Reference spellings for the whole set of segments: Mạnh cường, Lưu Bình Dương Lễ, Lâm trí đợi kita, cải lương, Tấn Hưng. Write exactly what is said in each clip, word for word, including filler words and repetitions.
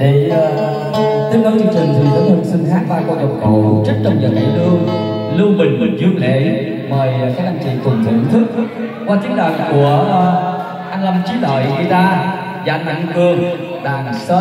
Để uh, tiếp nối chương trình thì Tấn Hưng xin hát ba câu giọng cổ trích trong giờ cải lương Lưu Bình Bình Dương Lệ. Mời các anh chị cùng thưởng thức qua tiếng đàn của uh, anh Lâm Trí Đợi Kita và anh Mạnh Cường đàn sến.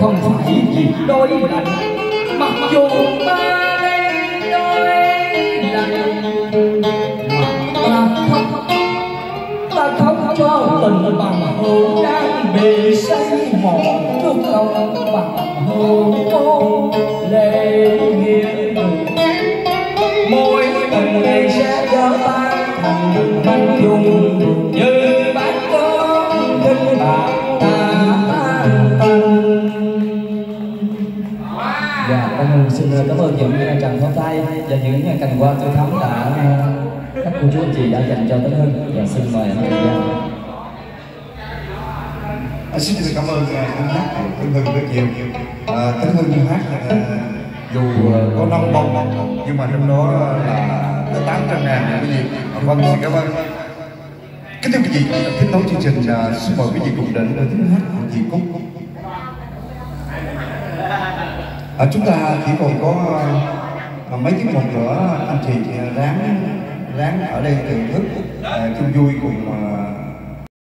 Không phải vì đôi lạnh, mặc dù ta đây bằng hồ đang bề say mòn nước không bằng hồ cô lệ nghiêng môi từng ngày sẽ cho ta thành đường bánh dung như bát con kinh bạc ta tăng. Dạ, con xin cảm ơn những tràng pháo tay và những cành hoa tươi thắm đã các cô chú anh chị đã dành cho Tấn Hưng. Dạ, xin mời anh Hưng. À, xin được cảm ơn anh hát Tấn Hưng rất nhiều. À, Tấn Hưng hát dù có năm bông nhưng mà trong đó là tám trăm ngàn quý vị. Vâng, xin cảm ơn. Kính thưa quý vị, kết nối chương trình xin mời quý vị cùng đến với tiếng hát của chị Cúc. À, chúng ta chỉ còn có à, mấy tiếng một nữa anh chị ráng ráng ở đây thưởng thức à, chung vui cùng à,